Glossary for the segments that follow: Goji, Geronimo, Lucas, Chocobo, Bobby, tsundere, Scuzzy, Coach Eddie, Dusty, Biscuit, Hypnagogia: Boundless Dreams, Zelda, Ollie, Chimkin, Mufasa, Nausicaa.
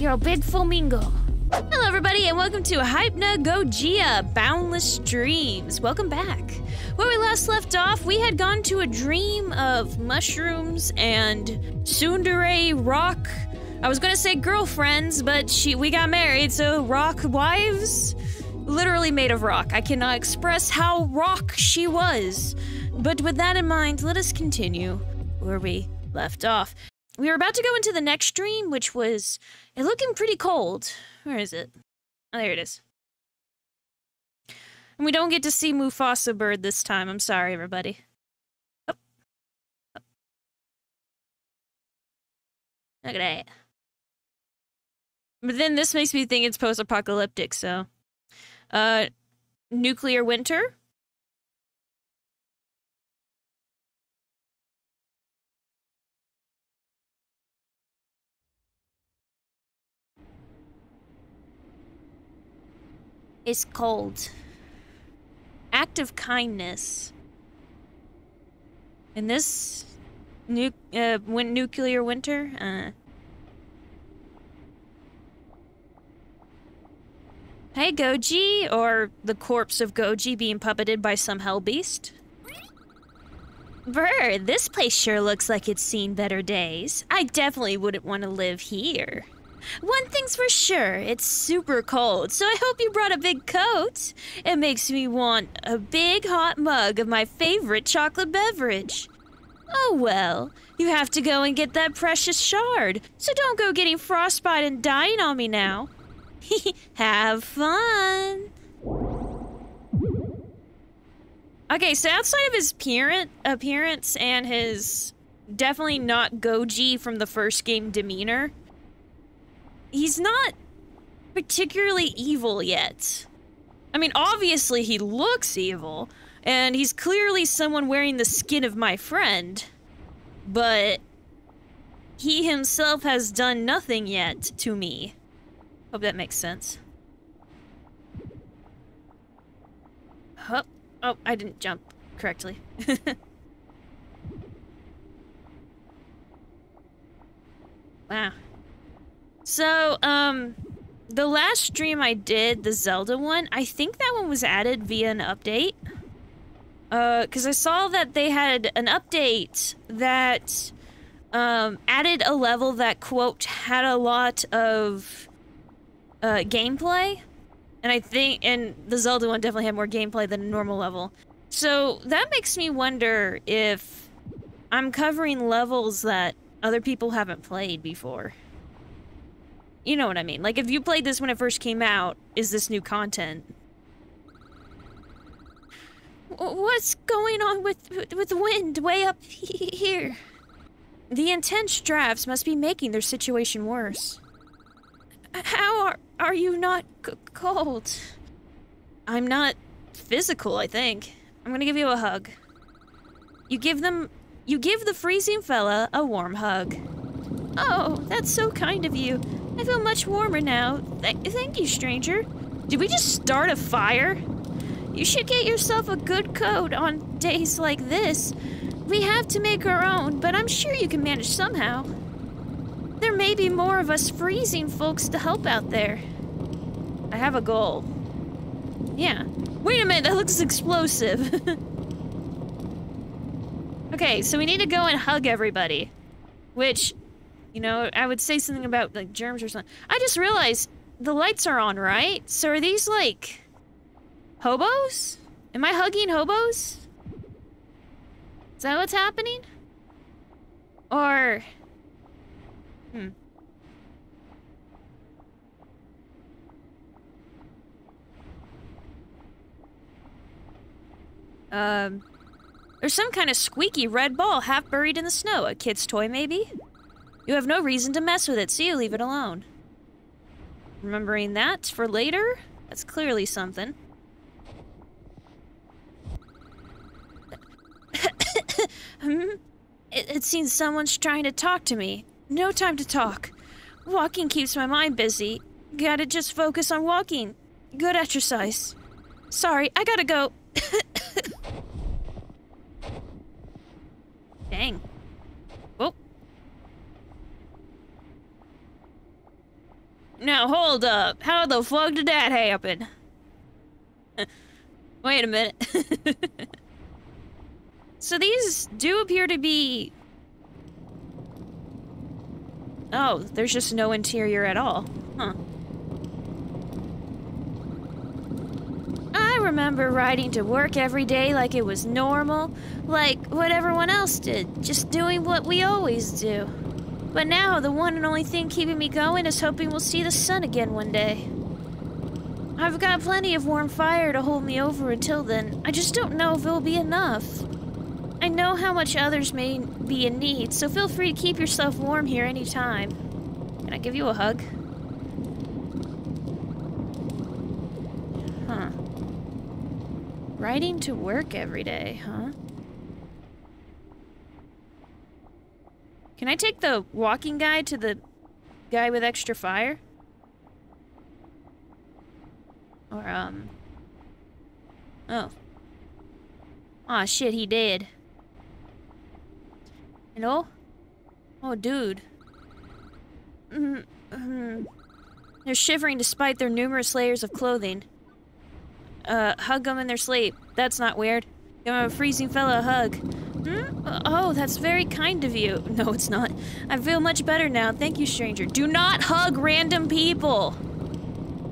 like you're a big flamingo. Hello everybody and welcome to Hypnagogia: Boundless Dreams. Welcome back. Where we last left off, we had gone to a dream of mushrooms and tsundere rock. I was gonna say girlfriends, but we got married, so rock wives? Literally made of rock. I cannot express how rock she was. But with that in mind, let us continue where we left off. We were about to go into the next dream, which was looking pretty cold. Where is it? Oh, there it is. And we don't get to see Mufasa bird this time. I'm sorry, everybody. Oh. Oh. Look at that. But then this makes me think it's post-apocalyptic, so... nuclear winter? It's cold. Act of kindness. In this nuclear winter? Hey, Goji, or the corpse of Goji being puppeted by some hell beast. Brr, this place sure looks like it's seen better days. I definitely wouldn't want to live here. One thing's for sure, it's super cold, so I hope you brought a big coat. It makes me want a big hot mug of my favorite chocolate beverage. Oh well, you have to go and get that precious shard, so don't go getting frostbite and dying on me now. Have fun! Okay, so outside of his appearance and his definitely not Goji from the first game demeanor, he's not particularly evil yet. I mean, obviously he looks evil, and he's clearly someone wearing the skin of my friend, but he himself has done nothing yet to me. Hope that makes sense. Hup. Oh, I didn't jump correctly. Wow. So, the last stream I did, the Zelda one, I think that one was added via an update. Because I saw that they had an update that, added a level that, quote, had a lot of... gameplay, and and the Zelda one definitely had more gameplay than a normal level. So that makes me wonder if I'm covering levels that other people haven't played before. You know what I mean? Like, if you played this when it first came out, is this new content? What's going on with the wind way up here? The intense drafts must be making their situation worse. How are you not cold? I'm not physical, I think. I'm gonna give you a hug. You give the freezing fella a warm hug. Oh, that's so kind of you. I feel much warmer now. Thank you, stranger. Did we just start a fire? You should get yourself a good coat on days like this. We have to make our own, but I'm sure you can manage somehow. There may be more of us freezing folks to help out there. I have a goal. Yeah. Wait a minute, that looks explosive. Okay, so we need to go and hug everybody. Which, you know, I would say something about, like, germs or something. I just realized the lights are on, right? So are these, like, hobos? Am I hugging hobos? Is that what's happening? Or... There's some kind of squeaky red ball half buried in the snow. A kid's toy, maybe? You have no reason to mess with it, so you leave it alone. Remembering that for later? That's clearly something. It seems someone's trying to talk to me. No time to talk. Walking keeps my mind busy. Gotta just focus on walking. Good exercise. Sorry, I gotta go. Dang. Oh. Now hold up, how the fuck did that happen? Wait a minute. So these do appear to be... Oh, there's just no interior at all. Huh. I remember riding to work every day like it was normal, like what everyone else did, just doing what we always do. But now, the one and only thing keeping me going is hoping we'll see the sun again one day. I've got plenty of warm fire to hold me over until then. I just don't know if it'll be enough. I know how much others may be in need, so feel free to keep yourself warm here anytime. Can I give you a hug? Huh. Riding to work every day, huh? Can I take the walking guy to the guy with extra fire? Or, oh. Aw, shit, he did. Hello? Oh, dude. They're shivering despite their numerous layers of clothing. Hug them in their sleep. That's not weird. Give a freezing fella a hug. Hmm? Oh, that's very kind of you. No, it's not. I feel much better now. Thank you, stranger. Do not hug random people!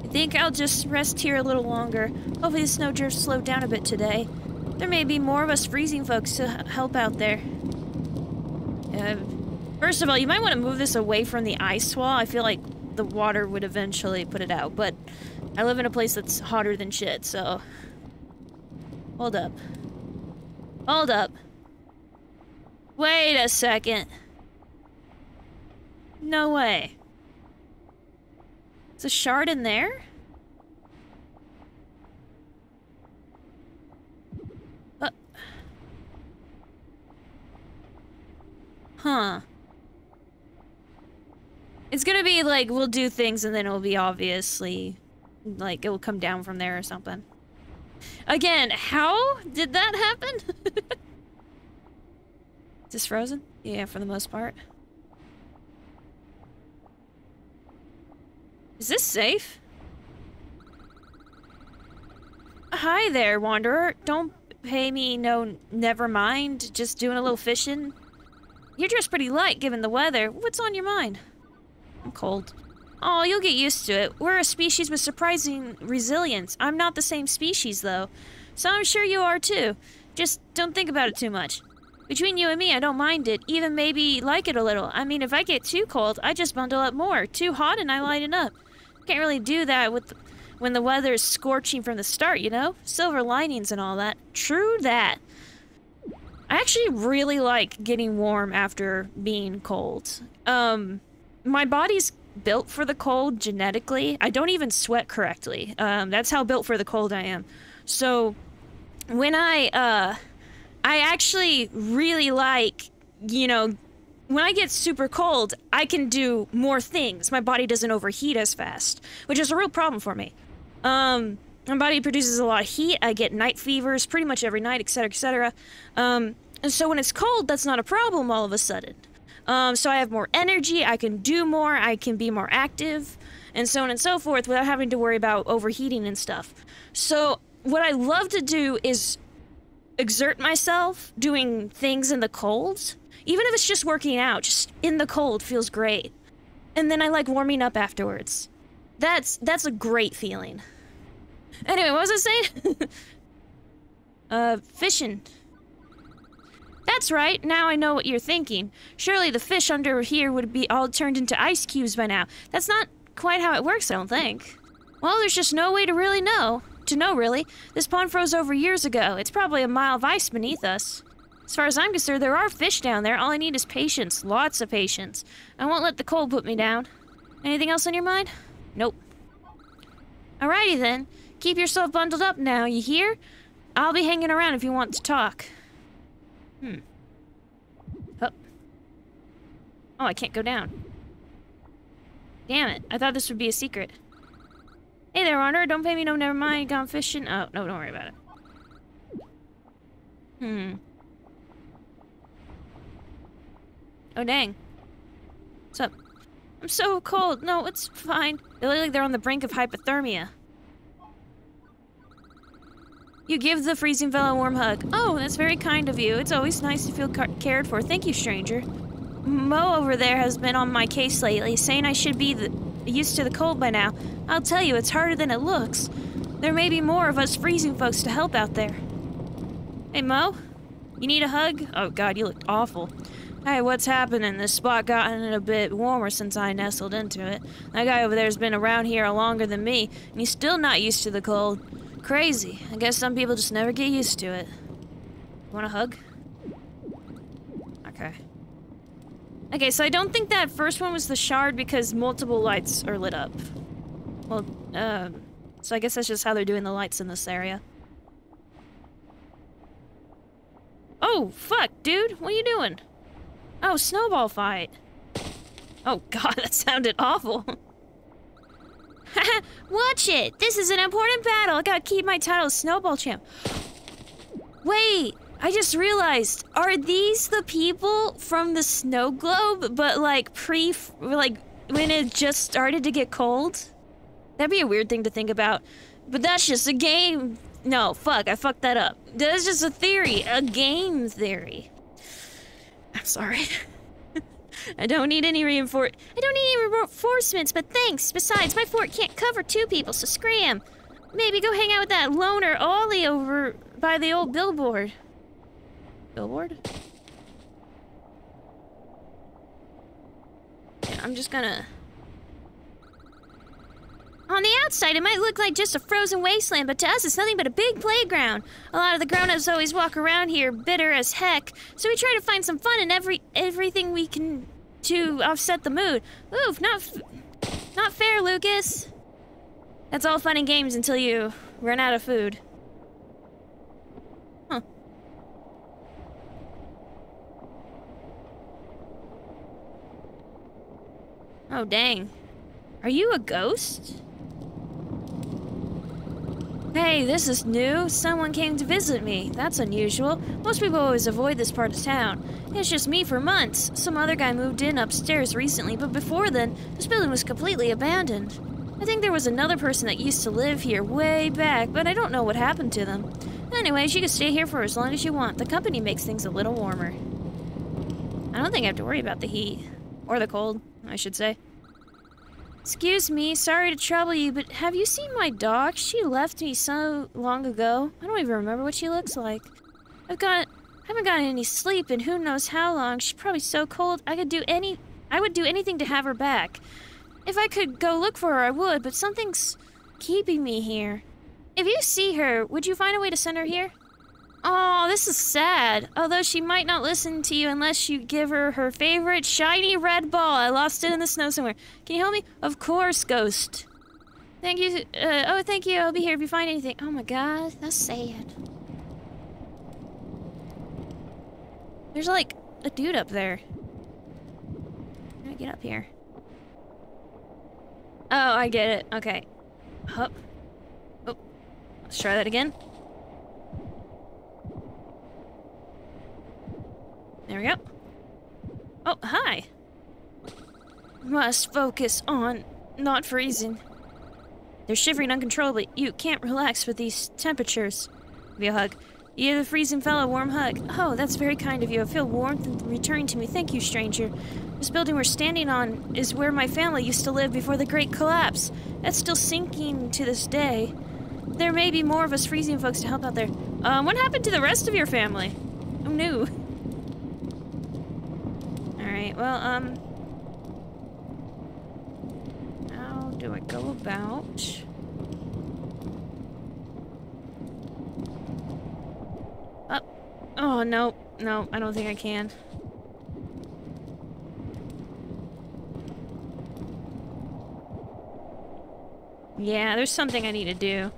I think I'll just rest here a little longer. Hopefully the snow drifts slowed down a bit today. There may be more of us freezing folks to help out there. First of all, you might want to move this away from the ice wall. I feel like the water would eventually put it out, but I live in a place that's hotter than shit, so... Hold up. Hold up. Wait a second. No way. It's a shard in there? Huh. It's gonna be like, we'll do things and then it'll be obviously... Like, it will come down from there or something. Again, how did that happen? Is this frozen? Yeah, for the most part. Is this safe? Hi there, wanderer. Don't pay me no never mind. Just doing a little fishing. You're dressed pretty light given the weather. What's on your mind? I'm cold. Oh, you'll get used to it. We're a species with surprising resilience. I'm not the same species, though. So I'm sure you are, too. Just don't think about it too much. Between you and me, I don't mind it. Even maybe like it a little. I mean, if I get too cold, I just bundle up more. Too hot and I lighten up. Can't really do that with when the weather is scorching from the start, you know? Silver linings and all that. True that. I actually really like getting warm after being cold. My body's built for the cold genetically. I don't even sweat correctly. That's how built for the cold I am. So when I actually really like, you know, when I get super cold, I can do more things. My body doesn't overheat as fast, which is a real problem for me. My body produces a lot of heat. I get night fevers pretty much every night, etc., etc. And so when it's cold, that's not a problem all of a sudden. So I have more energy, I can do more, I can be more active, and so on and so forth without having to worry about overheating and stuff. So what I love to do is exert myself doing things in the cold. Even if it's just working out, just in the cold feels great. And then I like warming up afterwards. That's a great feeling. Anyway, what was I saying? Fishing. That's right, now I know what you're thinking. Surely the fish under here would be all turned into ice cubes by now. That's not quite how it works, I don't think. Well, there's just no way to really know. To know, really. This pond froze over years ago. It's probably a mile of ice beneath us. As far as I'm concerned, there are fish down there. All I need is patience. Lots of patience. I won't let the cold put me down. Anything else on your mind? Nope. Alrighty then. Keep yourself bundled up now, you hear? I'll be hanging around if you want to talk. Hmm. Oh. Oh, I can't go down. Damn it. I thought this would be a secret. Hey there, Honor. Don't pay me no never mind. Gone fishing. Oh, no, don't worry about it. Hmm. Oh, dang. What's up? I'm so cold. No, it's fine. They look like they're on the brink of hypothermia. You give the freezing fellow a warm hug. Oh, that's very kind of you. It's always nice to feel cared for. Thank you, stranger. Mo over there has been on my case lately, saying I should be used to the cold by now. I'll tell you, it's harder than it looks. There may be more of us freezing folks to help out there. Hey, Mo? You need a hug? Oh, God, you looked awful. Hey, what's happening? This spot gotten a bit warmer since I nestled into it. That guy over there's been around here longer than me, and he's still not used to the cold. Crazy. I guess some people just never get used to it. Want a hug? Okay. Okay, so I don't think that first one was the shard because multiple lights are lit up. Well, so I guess that's just how they're doing the lights in this area. Oh, fuck, dude! What are you doing? Oh, snowball fight. Oh god, that sounded awful. Haha, watch it! This is an important battle! I gotta keep my title as Snowball Champ. Wait, I just realized, are these the people from the snow globe, but like when it just started to get cold? That'd be a weird thing to think about, but that's just a game. No, fuck, I fucked that up. That's just a theory, a game theory. I'm sorry. I don't need any reinforcements, but thanks. Besides, my fort can't cover two people, so scram. Maybe go hang out with that loner Ollie over by the old billboard. Billboard? Yeah, I'm just gonna... On the outside, it might look like just a frozen wasteland, but to us, it's nothing but a big playground. A lot of the grown-ups always walk around here bitter as heck, so we try to find some fun in everything we can to offset the mood. Oof, not fair, Lucas. That's all fun and games until you run out of food. Huh. Oh, dang. Are you a ghost? Hey, this is new. Someone came to visit me. That's unusual. Most people always avoid this part of town. It's just me for months. Some other guy moved in upstairs recently, but before then, this building was completely abandoned. I think there was another person that used to live here way back, but I don't know what happened to them. Anyways, you can stay here for as long as you want. The company makes things a little warmer. I don't think I have to worry about the heat. Or the cold, I should say. Excuse me, sorry to trouble you, but have you seen my dog? She left me so long ago. I don't even remember what she looks like. I haven't gotten any sleep in who knows how long. She's probably so cold. I would do anything to have her back. If I could go look for her, I would, but something's keeping me here. If you see her, would you find a way to send her here? Oh, this is sad. Although she might not listen to you unless you give her her favorite shiny red ball. I lost it in the snow somewhere. Can you help me? Of course, ghost. Thank you. Oh, thank you. I'll be here if you find anything. Oh my god, that's sad. There's like a dude up there. How do I get up here? Oh, I get it. Okay. Up. Oh. Let's try that again. There we go. Oh, hi. Must focus on not freezing. They're shivering uncontrollably. You can't relax with these temperatures. Give me a hug. You the freezing fellow, warm hug. Oh, that's very kind of you. I feel warmth returning to me. Thank you, stranger. This building we're standing on is where my family used to live before the Great Collapse. That's still sinking to this day. There may be more of us freezing folks to help out there. What happened to the rest of your family? Who knew? Alright, well, how do I go about... Up. Oh, no. No, I don't think I can. Yeah, there's something I need to do.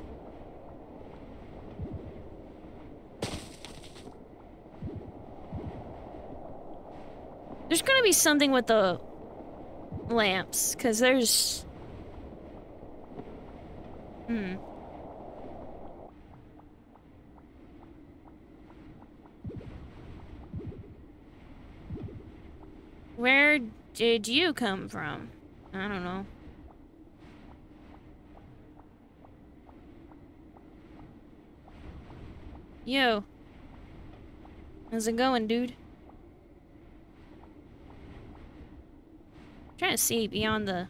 There's gonna be something with the lamps, because there's... Where did you come from? I don't know. Yo. How's it going, dude? I'm trying to see beyond the...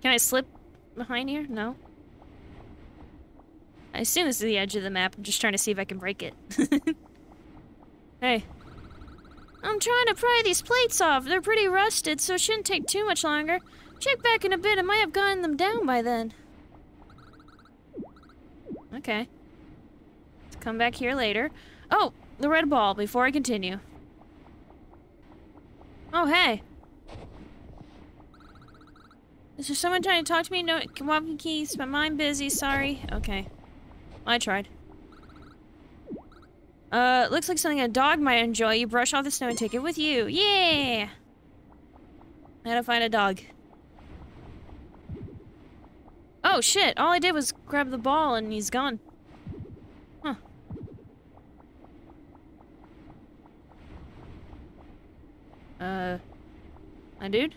Can I slip behind here? No. I assume this is the edge of the map. I'm just trying to see if I can break it. Hey. I'm trying to pry these plates off. They're pretty rusted, so it shouldn't take too much longer. Check back in a bit. I might have gotten them down by then. Okay. Let's come back here later. Oh! The red ball, before I continue. Oh, hey! Is there someone trying to talk to me? No, walking keys. My mind busy. Sorry. Okay. I tried. Looks like something a dog might enjoy. You brush off the snow and take it with you. Yeah! I gotta find a dog. Oh, shit. All I did was grab the ball and he's gone. Huh. My dude?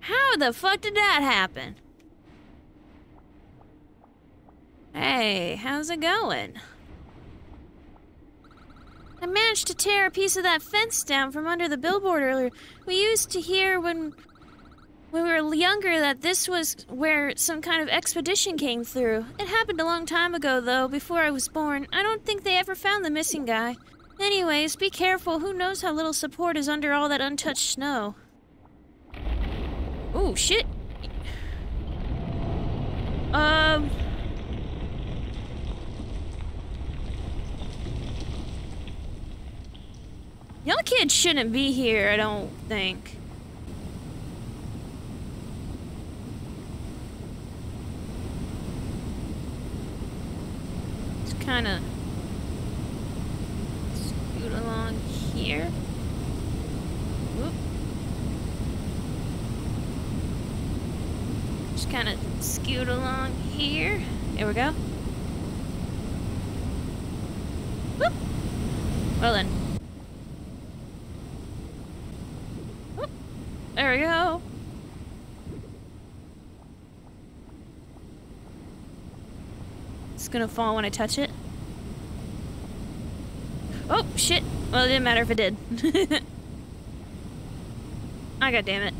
How the fuck did that happen? Hey, how's it going? I managed to tear a piece of that fence down from under the billboard earlier. We used to hear when we were younger that this was where some kind of expedition came through. It happened a long time ago, though, before I was born. I don't think they ever found the missing guy. Anyways, be careful. Who knows how little support is under all that untouched snow. Oh shit. Y'all kids shouldn't be here, I don't think. It's kinda scoot along here. Kind of skewed along here. Here we go. Whoop. Well then. Whoop. There we go. It's gonna fall when I touch it. Oh shit. Well, it didn't matter if it did. Oh, god damn it.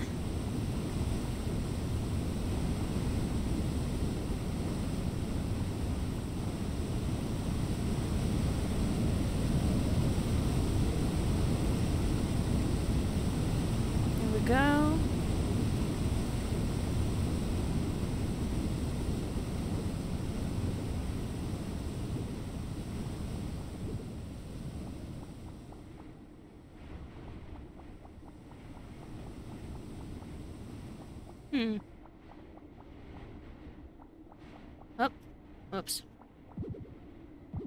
Oh. Whoops. There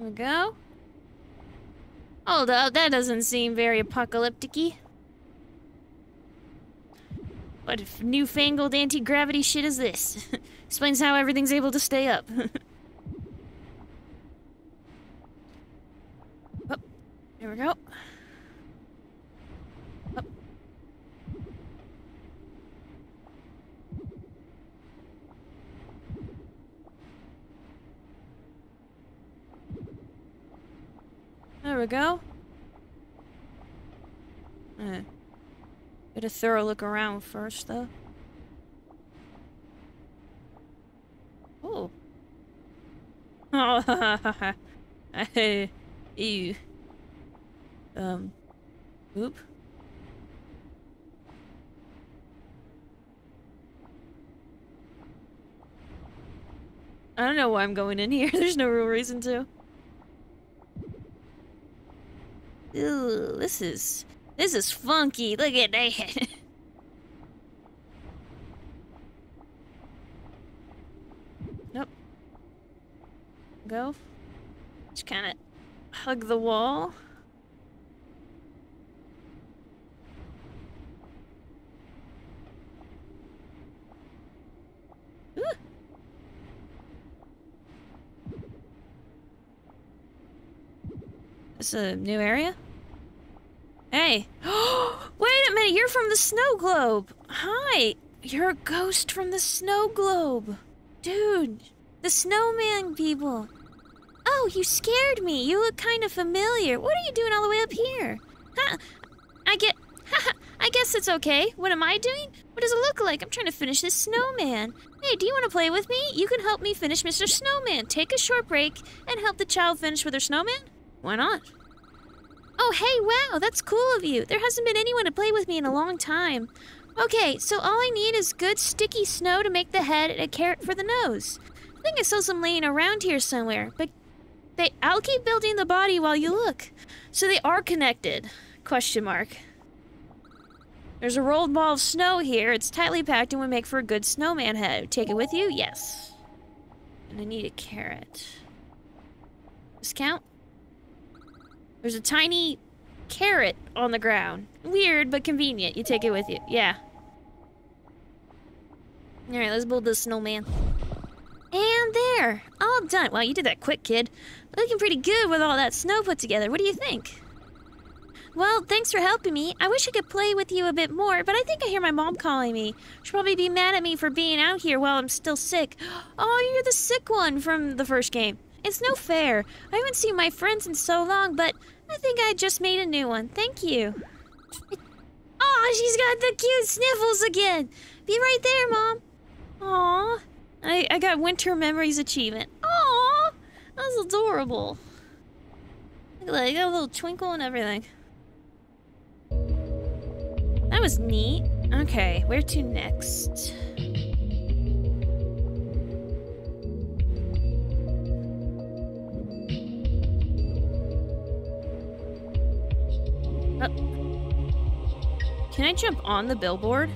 we go. Although, that doesn't seem very apocalyptic-y. What newfangled anti-gravity shit is this? Explains how everything's able to stay up. Oh, here we go. Oh. There we go. Get a thorough look around first, though. Ooh. Oh, ha ha ha. Ew. Oop. I don't know why I'm going in here. There's no real reason to. Ew, this is funky. Look at that. Nope. Go. Just kind of hug the wall. Ooh. This a new area? Hey. Wait a minute, you're from the snow globe. Hi. You're a ghost from the snow globe. Dude, the snowman people. Oh, you scared me. You look kind of familiar. What are you doing all the way up here? Huh? I guess it's okay. What am I doing? What does it look like? I'm trying to finish this snowman. Hey, do you want to play with me? You can help me finish Mr. Snowman. Take a short break and help the child finish with her snowman? Why not? Oh, hey, wow, that's cool of you. There hasn't been anyone to play with me in a long time. Okay, so all I need is good sticky snow to make the head and a carrot for the nose. I think I saw some laying around here somewhere, but I'll keep building the body while you look. So they are connected, question mark. There's a rolled ball of snow here. It's tightly packed and would make for a good snowman head. Take it with you? Yes. And I need a carrot. Does this count? There's a tiny carrot on the ground. Weird, but convenient. You take it with you. Yeah. Alright, let's build this snowman. And there! All done. Wow, you did that quick, kid. Looking pretty good with all that snow put together. What do you think? Well, thanks for helping me. I wish I could play with you a bit more, but I think I hear my mom calling me. She'll probably be mad at me for being out here while I'm still sick. Oh, you're the sick one from the first game. It's no fair. I haven't seen my friends in so long, but I think I just made a new one. Thank you. Oh, she's got the cute sniffles again. Be right there, Mom. Aw. I got Winter Memories Achievement. Aw. That was adorable. Look at that. I got a little twinkle and everything. That was neat. Okay, where to next? Oh. Can I jump on the billboard?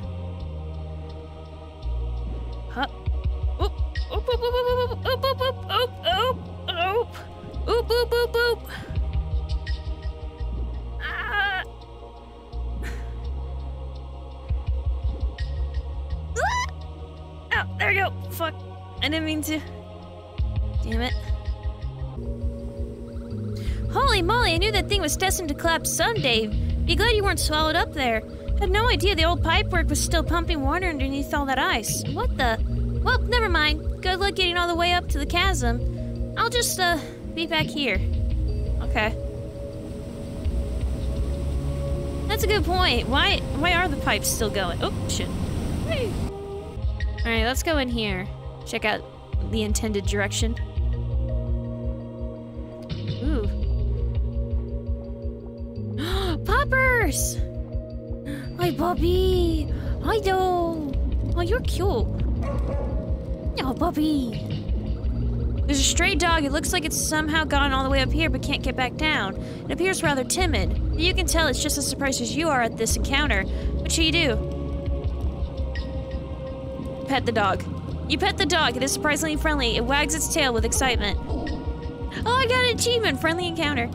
Huh? Oop! Oop! Oop! Oop! Oop! Oop! Oop! Oop! Oop! Oop! Oop! Oop! Oop! Ah! Oh! There we go. Fuck! I didn't mean to. Damn it. Holy moly, I knew that thing was destined to collapse someday. Be glad you weren't swallowed up there. I had no idea the old pipework was still pumping water underneath all that ice. What the? Well, never mind. Good luck getting all the way up to the chasm. I'll just, be back here. Okay. That's a good point. Why are the pipes still going? Oh, shit. Hey. Alright, let's go in here. Check out the intended direction. Ooh. Poppers! Hi, Bobby! Hi, doll! Oh, you're cute. Oh, Bobby! There's a stray dog. It looks like it's somehow gone all the way up here but can't get back down. It appears rather timid. You can tell it's just as surprised as you are at this encounter. What should you do? Pet the dog. You pet the dog. It is surprisingly friendly. It wags its tail with excitement. Oh, I got an achievement! Friendly encounter.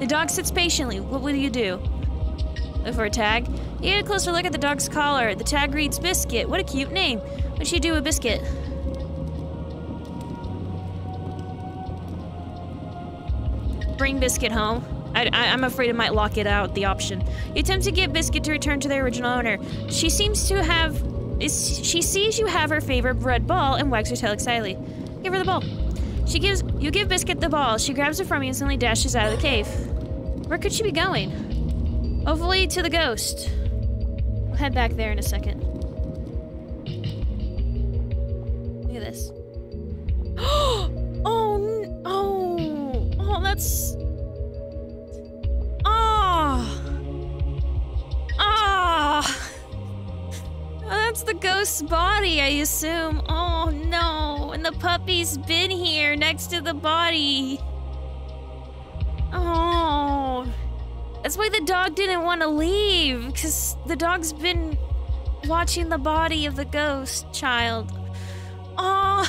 The dog sits patiently. What will you do? Look for a tag. You get a closer look at the dog's collar. The tag reads Biscuit. What a cute name. What'd she do with Biscuit? Bring Biscuit home. I'm afraid it might lock it out, the option. You attempt to get Biscuit to return to their original owner. She seems to have... She sees you have her favorite red ball and wags her tail excitedly. Give her the ball. You give Biscuit the ball. She grabs it from you and suddenly dashes out of the cave. Where could she be going? Hopefully to the ghost. We'll head back there in a second. Look at this. Oh! Oh! Oh, that's... Oh! Oh! That's the ghost's body, I assume. Oh no, and the puppy's been here next to the body. Oh, that's why the dog didn't want to leave, because the dog's been watching the body of the ghost child. Oh,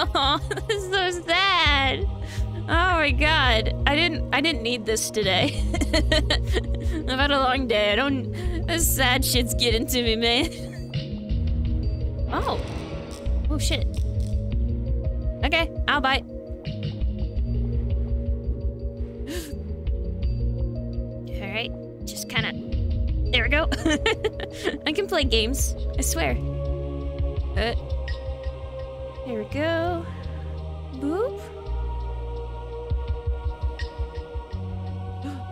Oh, this is so sad. Oh my god. I didn't need this today. I've had a long day. This sad shit's getting to me, man. Oh. Oh shit. Okay, I'll bite. Alright, just kinda... There we go. I can play games, I swear. There we go. Boop.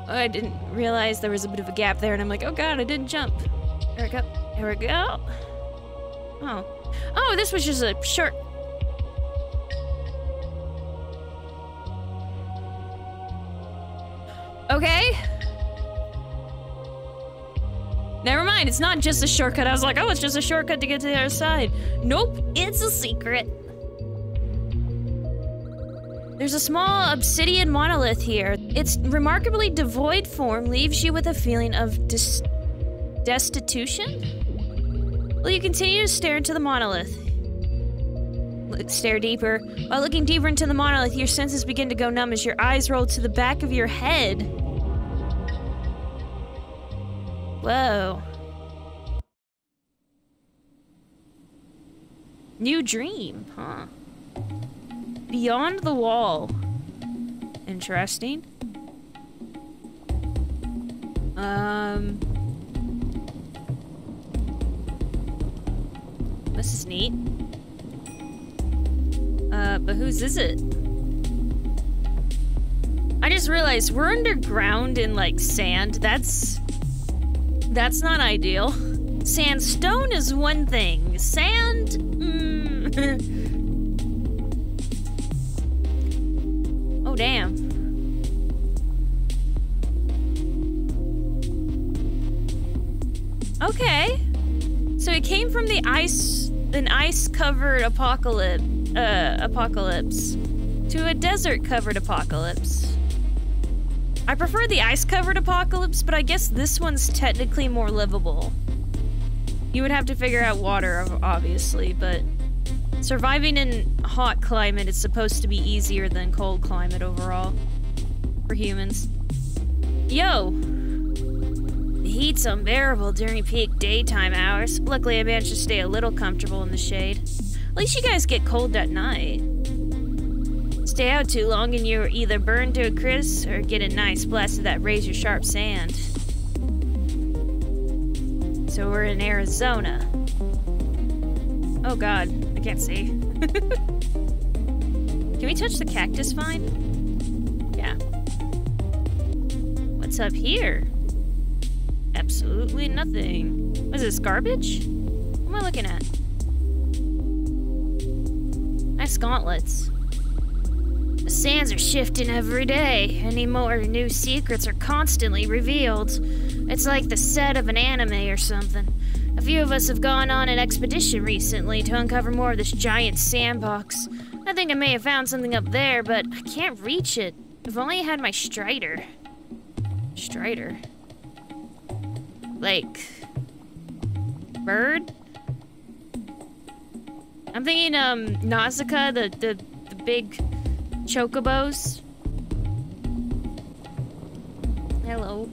Oh, I didn't realize there was a bit of a gap there, and I'm like, oh god, I didn't jump. There we go. There we go. Oh. Oh, this was just a short... Okay. Never mind, it's not just a shortcut. I was like, oh, it's just a shortcut to get to the other side. Nope, it's a secret. There's a small obsidian monolith here. Its remarkably devoid form leaves you with a feeling of destitution? Well, you continue to stare into the monolith. Stare deeper. While looking deeper into the monolith, your senses begin to go numb as your eyes roll to the back of your head. Whoa. New dream, huh? Beyond the wall. Interesting. This is neat. But whose is it? I just realized we're underground in, like, sand. That's not ideal. Sandstone is one thing. Sand? Oh, damn. Okay. So it came from the ice... an ice-covered apocalypse. To a desert-covered apocalypse. I prefer the ice-covered apocalypse, but I guess this one's technically more livable. You would have to figure out water, obviously, but... surviving in hot climate is supposed to be easier than cold climate overall. For humans. Yo! The heat's unbearable during peak daytime hours. Luckily, I managed to stay a little comfortable in the shade. At least you guys get cold at night. Stay out too long and you're either burned to a crisp or get a nice blast of that razor-sharp sand. So we're in Arizona. Oh god, I can't see. Can we touch the cactus vine? Yeah. What's up here? Absolutely nothing. What is this, garbage? What am I looking at? Gauntlets. The sands are shifting every day. Any more new secrets are constantly revealed. It's like the set of an anime or something. A few of us have gone on an expedition recently to uncover more of this giant sandbox. I think I may have found something up there, but I can't reach it. If only I had my strider. Strider? Like... bird? I'm thinking, Nausicaa, the big chocobos. Hello.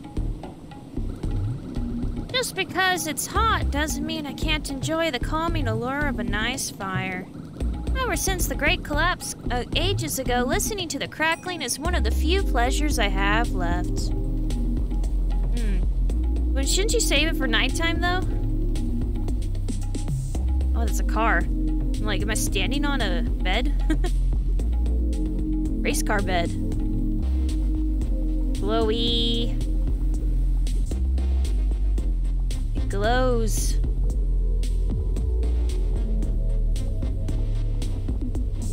Just because it's hot doesn't mean I can't enjoy the calming allure of a nice fire. Ever since the Great Collapse ages ago, listening to the crackling is one of the few pleasures I have left. But shouldn't you save it for nighttime, though? Oh, that's a car. Like, am I standing on a bed? Race car bed. Glowy. It glows.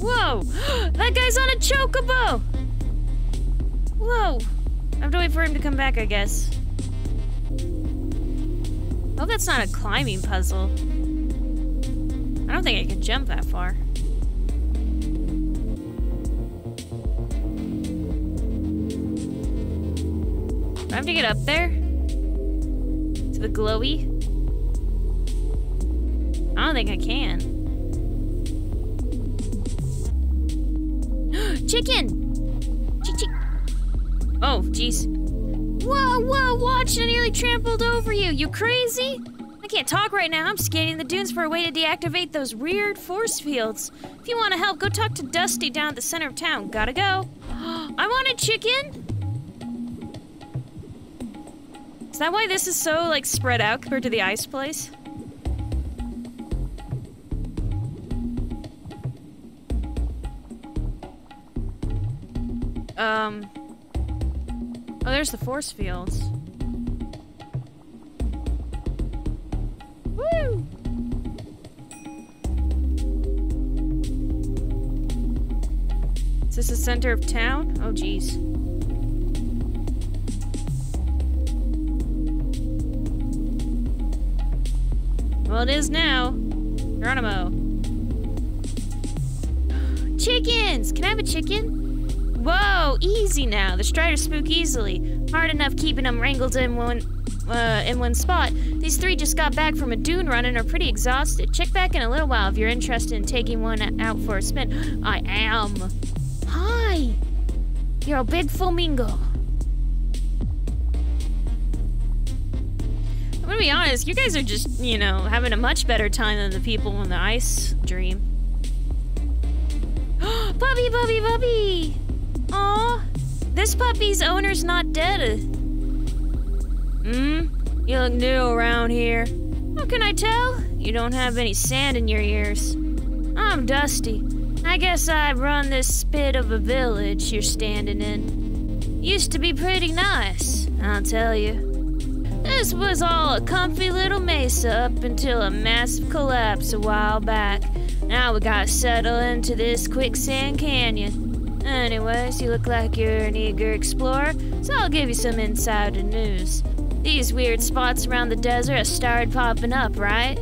Whoa! That guy's on a chocobo! Whoa! I have to wait for him to come back, I guess. I hope that's not a climbing puzzle. I don't think I can jump that far. Do I have to get up there? To the glowy? I don't think I can. chicken! Oh, jeez. Whoa, whoa, watch, I nearly trampled over you. You crazy? I can't talk right now. I'm scanning the dunes for a way to deactivate those weird force fields. If you want to help, go talk to Dusty down at the center of town. Gotta go. I want a chicken! Is that why this is so, like, spread out compared to the ice place? Oh, there's the force fields. Woo! Is this the center of town? Oh, geez. Well, it is now. Geronimo. Chickens! Can I have a chicken? Whoa, easy now. The striders spook easily. Hard enough keeping them wrangled in one spot. These three just got back from a dune run and are pretty exhausted. Check back in a little while if you're interested in taking one out for a spin. I am. Hi. You're a big flamingo. I'm gonna be honest, you guys are just, you know, having a much better time than the people in the ice dream. Bobby, Bobby, Bobby! Aw, this puppy's owner's not dead. You look new around here. How can I tell? You don't have any sand in your ears. I'm Dusty. I guess I run this spit of a village you're standing in. Used to be pretty nice, I'll tell you. This was all a comfy little mesa up until a massive collapse a while back. Now we gotta settle into this quicksand canyon. Anyways, you look like you're an eager explorer, so I'll give you some insider news. These weird spots around the desert have started popping up, right?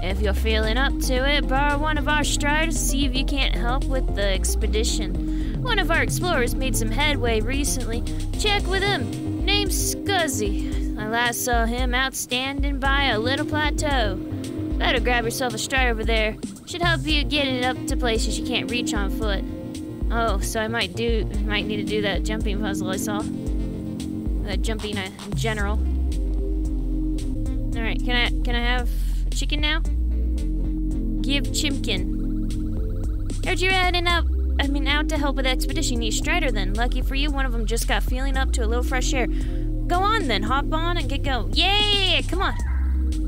If you're feeling up to it, borrow one of our striders to see if you can't help with the expedition. One of our explorers made some headway recently. Check with him. Name's Scuzzy. I last saw him out standing by a little plateau. Better grab yourself a strider over there. Should help you get it up to places you can't reach on foot. Oh, so I might need to do that jumping puzzle I saw. That jumping in general. All right, can I have chicken now? Give Chimkin. Heard you're heading up. I mean, out to help with the expedition. You strider then. Lucky for you, one of them just got feeling up to a little fresh air. Go on then, hop on and get going. Yeah, come on.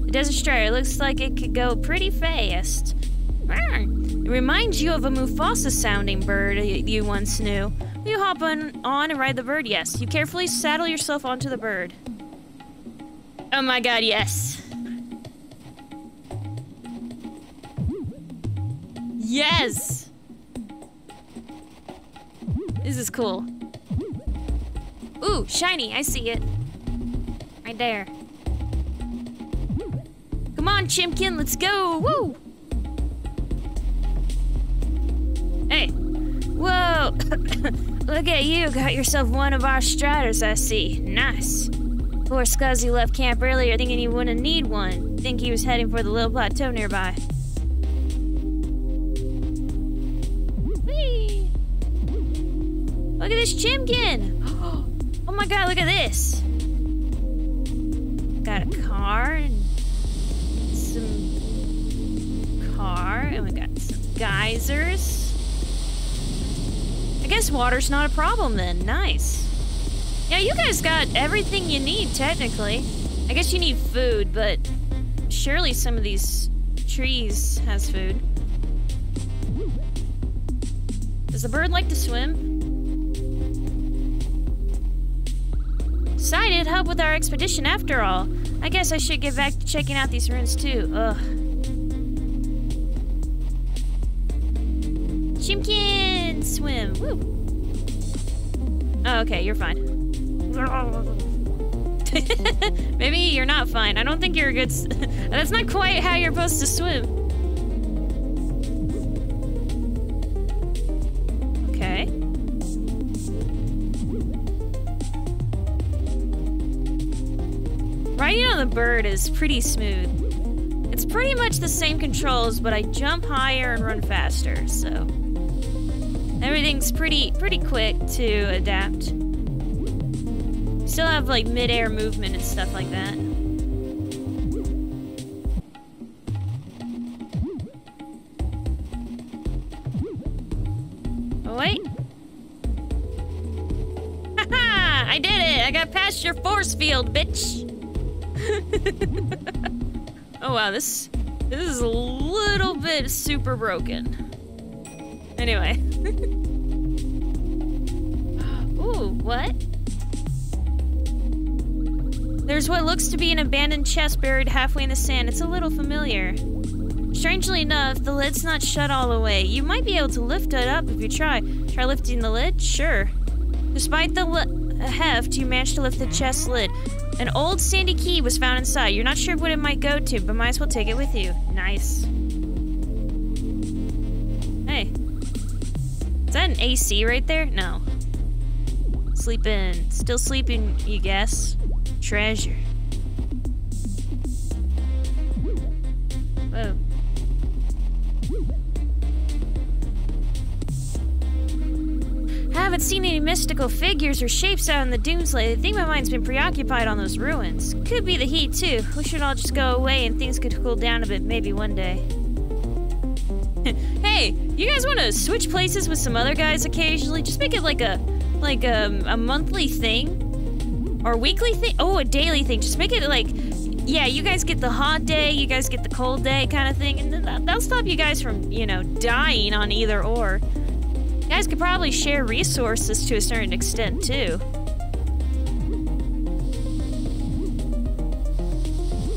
The desert strider looks like it could go pretty fast. It reminds you of a Mufasa-sounding bird you once knew. You hop on and ride the bird, yes. You carefully saddle yourself onto the bird. Oh my god, yes. Yes! This is cool. Ooh, shiny, I see it. Right there. Come on, Chimkin, let's go! Woo! Hey, whoa, look at you, got yourself one of our striders, I see. Nice. Poor Scuzzy left camp earlier thinking he wouldn't need one. Think he was heading for the little plateau nearby. Whee! Look at this Chimkin! Oh my god, look at this! Got a car and some car, and we got some geysers. I guess water's not a problem then. Nice. Yeah, you guys got everything you need, technically. I guess you need food, but surely some of these trees has food. Does the bird like to swim? Decided, help with our expedition after all. I guess I should get back to checking out these ruins too. Ugh. Chimkin! Swim. Woo. Oh, okay, you're fine. Maybe you're not fine. I don't think you're a good... That's not quite how you're supposed to swim. Okay. Riding on the bird is pretty smooth. It's pretty much the same controls, but I jump higher and run faster, so... Everything's pretty quick to adapt. Still have like mid-air movement and stuff like that. Oh, wait. Haha! I did it! I got past your force field, bitch! Oh wow, this is a little bit super broken. Anyway. Ooh, what? There's what looks to be an abandoned chest buried halfway in the sand. It's a little familiar. Strangely enough, the lid's not shut all the way. You might be able to lift it up if you try. Try lifting the lid? Sure. Despite the heft, you managed to lift the chest lid. An old sandy key was found inside. You're not sure what it might go to, but might as well take it with you. Nice. Hey. Is that an AC right there? No. Sleep in. Still sleeping, you guess. Treasure. Whoa. Haven't seen any mystical figures or shapes out in the dunes lately. I think my mind's been preoccupied on those ruins. Could be the heat too. We should all just go away and things could cool down a bit maybe one day. Hey, you guys want to switch places with some other guys occasionally? Just make it like a monthly thing. Or weekly thing? Oh, a daily thing. Just make it like, yeah, you guys get the hot day, you guys get the cold day kind of thing. And that'll stop you guys from, you know, dying on either or. You guys could probably share resources to a certain extent, too.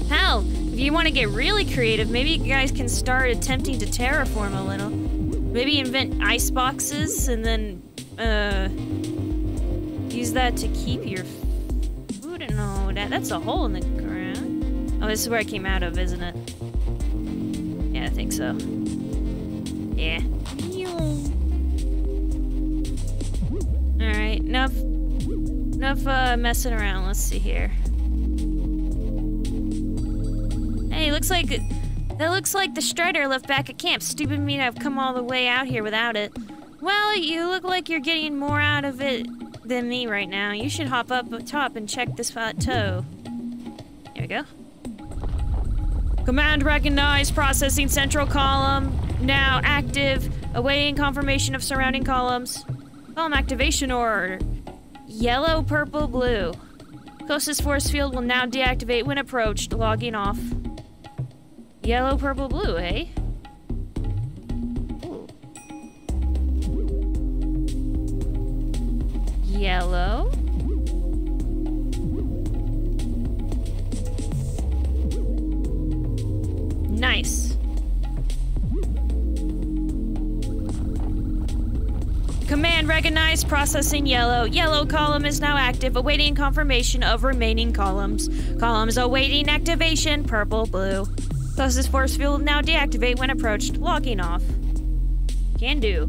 Hell, if you want to get really creative, maybe you guys can start attempting to terraform a little. Maybe invent ice boxes and then, use that to keep your... No, that's a hole in the ground. Oh, this is where I came out of, isn't it? Yeah, I think so. Yeah. Alright, enough messing around. Let's see here. Hey, looks like... That looks like the strider left back at camp. Stupid me to have come all the way out here without it. Well, you look like you're getting more out of it than me right now. You should hop up top and check this plateau. There we go. Command recognized. Processing central column. Now active. Awaiting confirmation of surrounding columns. Column activation order. Yellow, purple, blue. Closest force field will now deactivate when approached. Logging off. Yellow, purple, blue, eh? Yellow. Nice. Command recognized. Processing yellow. Yellow column is now active. Awaiting confirmation of remaining columns. Columns awaiting activation. Purple, blue. Closest force field now deactivate when approached. Logging off. Can do.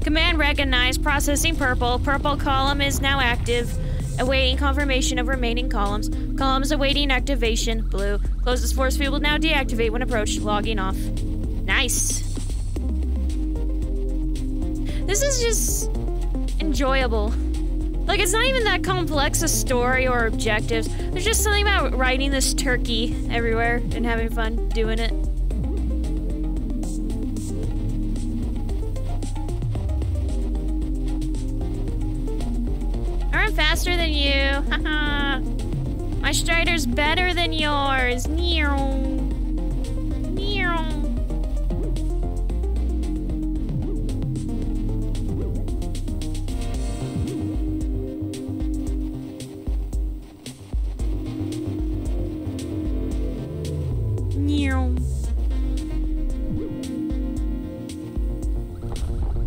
Command recognized. Processing purple. Purple column is now active. Awaiting confirmation of remaining columns. Columns awaiting activation. Blue. Closest force field will now deactivate when approached. Logging off. Nice. This is just enjoyable. Like, it's not even that complex a story or objectives. There's just something about riding this turkey everywhere and having fun doing it. Faster than you. Haha. My strider's better than yours. Near.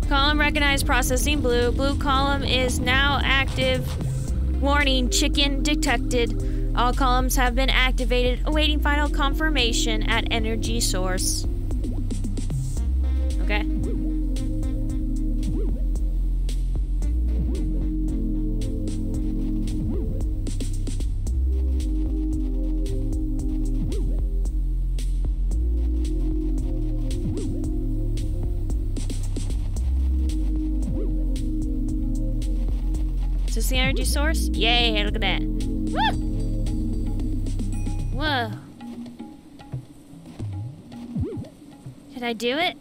Column recognized. Processing blue. Blue column is now active. Warning, chicken detected. All columns have been activated, awaiting final confirmation at energy source. Okay. Is this the energy source? Yay, look at that. Woo! Whoa. Did I do it?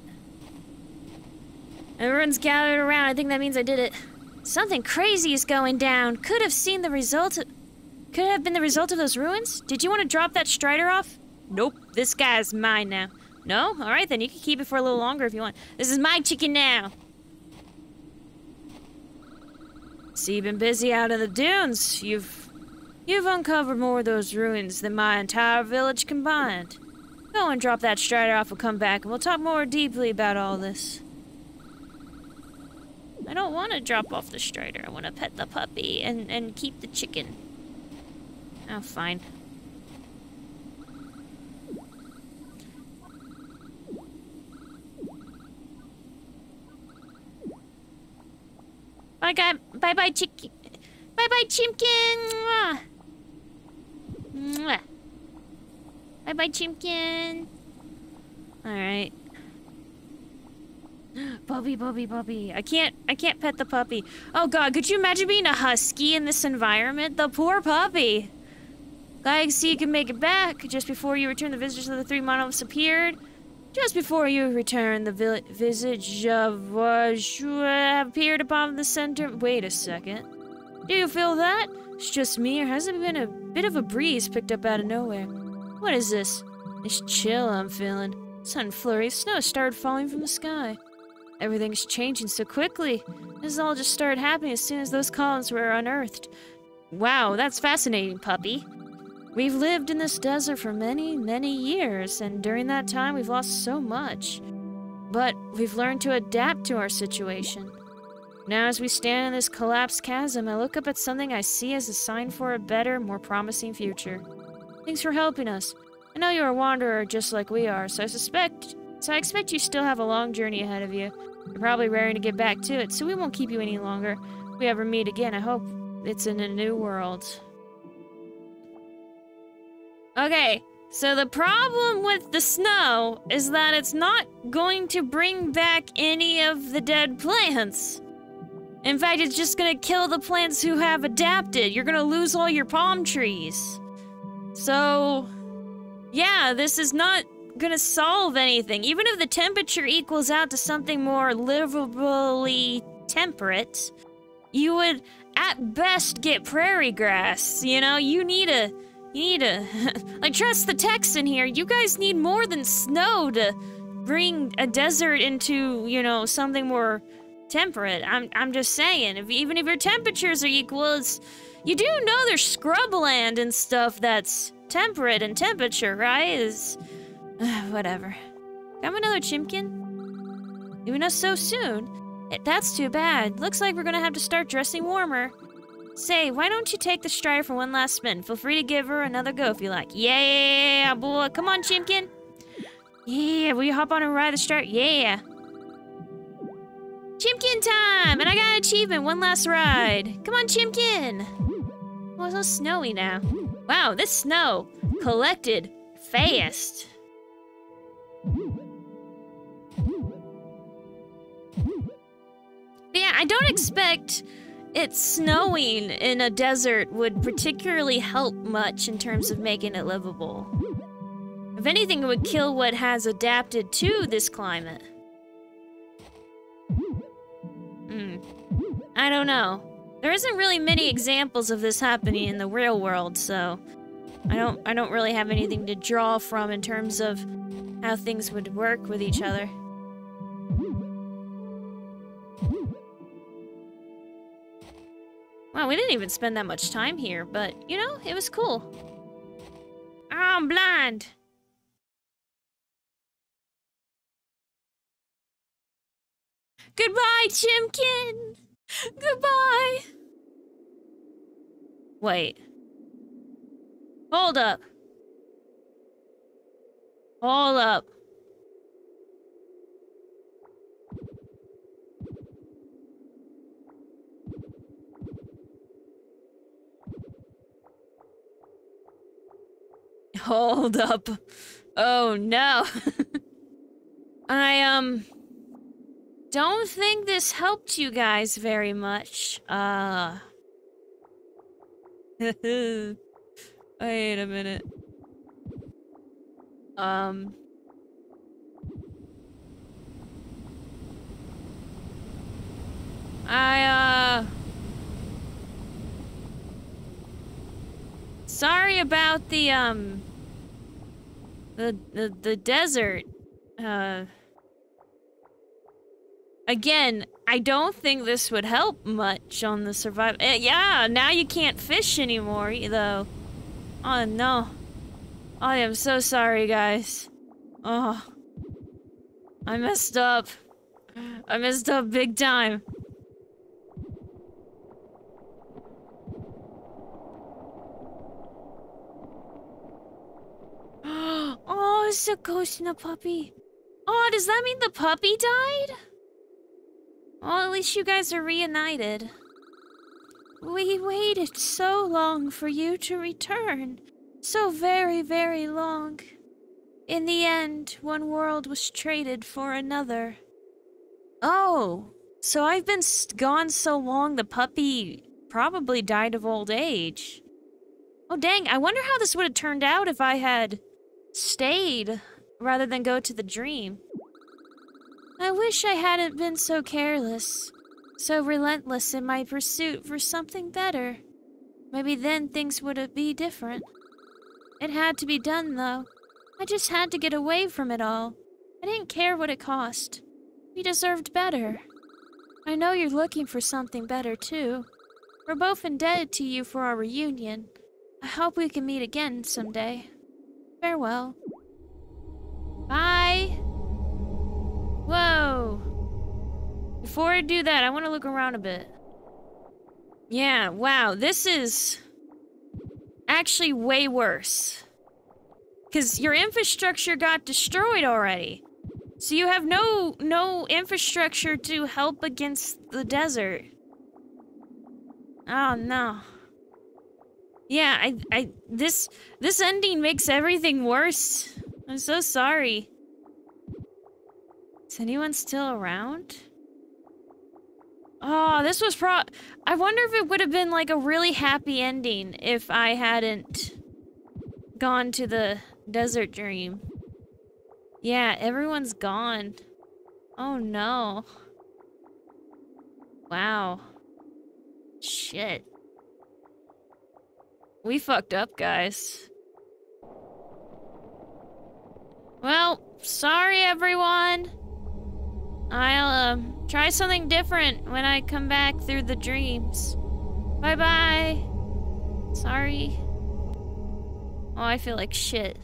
Everyone's gathered around. I think that means I did it. Something crazy is going down. Could have been the result of those ruins? Did you want to drop that Strider off? Nope. This guy's mine now. No? All right, then. You can keep it for a little longer if you want. This is my chicken now. See, you've been busy out in the dunes. You've uncovered more of those ruins than my entire village combined. Go and drop that Strider off. We'll come back and we'll talk more deeply about all this. I don't want to drop off the Strider. I want to pet the puppy and keep the chicken. Oh, fine. Bye, guy. Bye, bye, chicken. Bye, bye, chimkin. Mwah. Mwah. Bye, bye, chimkin. All right. Bobby. I can't pet the puppy. Oh God, could you imagine being a husky in this environment? The poor puppy. Glad to see you can make it back. Just before you returned, the visitors of the three monoliths appeared. Just before you returned, the visage of appeared upon the center. Wait a second. Do you feel that? It's just me, or has it been a bit of a breeze picked up out of nowhere? What is this? It's chill I'm feeling. Sudden flurry of snow started falling from the sky. Everything's changing so quickly. This all just started happening as soon as those columns were unearthed. Wow, that's fascinating, puppy. We've lived in this desert for many, many years, and during that time we've lost so much. But we've learned to adapt to our situation. Now as we stand in this collapsed chasm, I look up at something I see as a sign for a better, more promising future. Thanks for helping us. I know you're a wanderer just like we are, so I expect you still have a long journey ahead of you. You're probably raring to get back to it, so we won't keep you any longer. If we ever meet again, I hope it's in a new world. Okay, so the problem with the snow is that it's not going to bring back any of the dead plants. In fact, it's just gonna kill the plants who have adapted. You're gonna lose all your palm trees. So, yeah, this is not gonna solve anything. Even if the temperature equals out to something more livably temperate, you would at best get prairie grass. You know, you need a... like, trust the text in here. You guys need more than snow to bring a desert into, you know, something more temperate. I'm just saying, even if your temperatures are equal, it's... You do know there's scrubland and stuff that's temperate in temperature, right? Is whatever. Got another chimkin? Leaving us so soon? That's too bad. Looks like we're gonna have to start dressing warmer. Say, why don't you take the Strider for one last spin? Feel free to give her another go if you like. Yeah, boy. Come on, chimkin. Yeah, will you hop on and ride the Strider? Yeah. Chimkin time! And I got an achievement. One last ride. Come on, chimkin. Oh, it's all snowy now. Wow, this snow collected fast. But yeah, I don't expect... It's snowing in a desert would particularly help much in terms of making it livable. If anything, it would kill what has adapted to this climate. I don't know. There isn't really many examples of this happening in the real world, so I don't really have anything to draw from in terms of how things would work with each other. Wow, we didn't even spend that much time here, but, you know, it was cool. Oh, I'm blind! Goodbye, chimkin! Goodbye! Wait. Hold up. Hold up. Hold up. Oh no. I, don't think this helped you guys very much. Wait a minute. Sorry about the desert. Again, I don't think this would help much on the survival. Yeah, now you can't fish anymore, though. Oh, no. I am so sorry, guys. Oh. I messed up. I messed up big time. Oh, it's a ghost and a puppy. Oh, does that mean the puppy died? Well, at least you guys are reunited. We waited so long for you to return. So very, very long. In the end, one world was traded for another. Oh, so I've been gone so long, the puppy probably died of old age. Oh, dang, I wonder how this would have turned out if I had stayed rather than go to the dream. I wish I hadn't been so careless, so relentless in my pursuit for something better. Maybe then things would be different. It had to be done, though. I just had to get away from it all. I didn't care what it cost. We deserved better. I know you're looking for something better, too. We're both indebted to you for our reunion. I hope we can meet again someday. Farewell. Bye! Whoa! Before I do that, I want to look around a bit. Yeah, wow, this is actually way worse. Because your infrastructure got destroyed already. So you have no infrastructure to help against the desert. Oh, no. Yeah, this ending makes everything worse. I'm so sorry. Is anyone still around? Oh, this was I wonder if it would have been like a really happy ending if I hadn't gone to the desert dream. Yeah, everyone's gone. Oh no. Wow. Shit. We fucked up, guys. Well, sorry everyone. I'll try something different when I come back through the dreams. Bye-bye. Sorry. Oh, I feel like shit.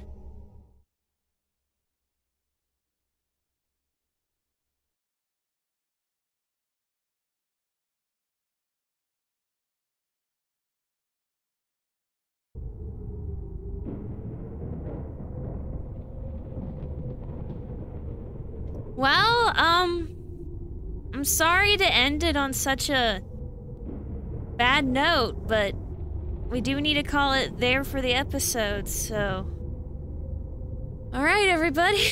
Well, I'm sorry to end it on such a bad note, but we do need to call it there for the episode, so. Alright, everybody.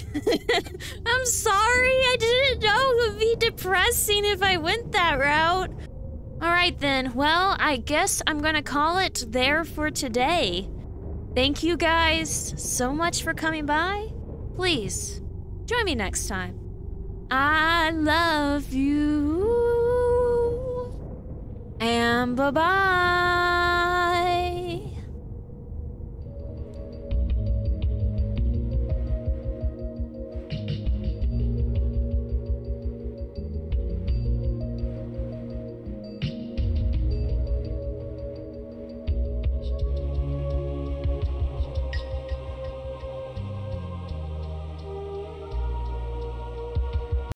I'm sorry, I didn't know it would be depressing if I went that route. Alright then, well, I guess I'm gonna call it there for today. Thank you guys so much for coming by. Please, join me next time. I love you, and bye-bye.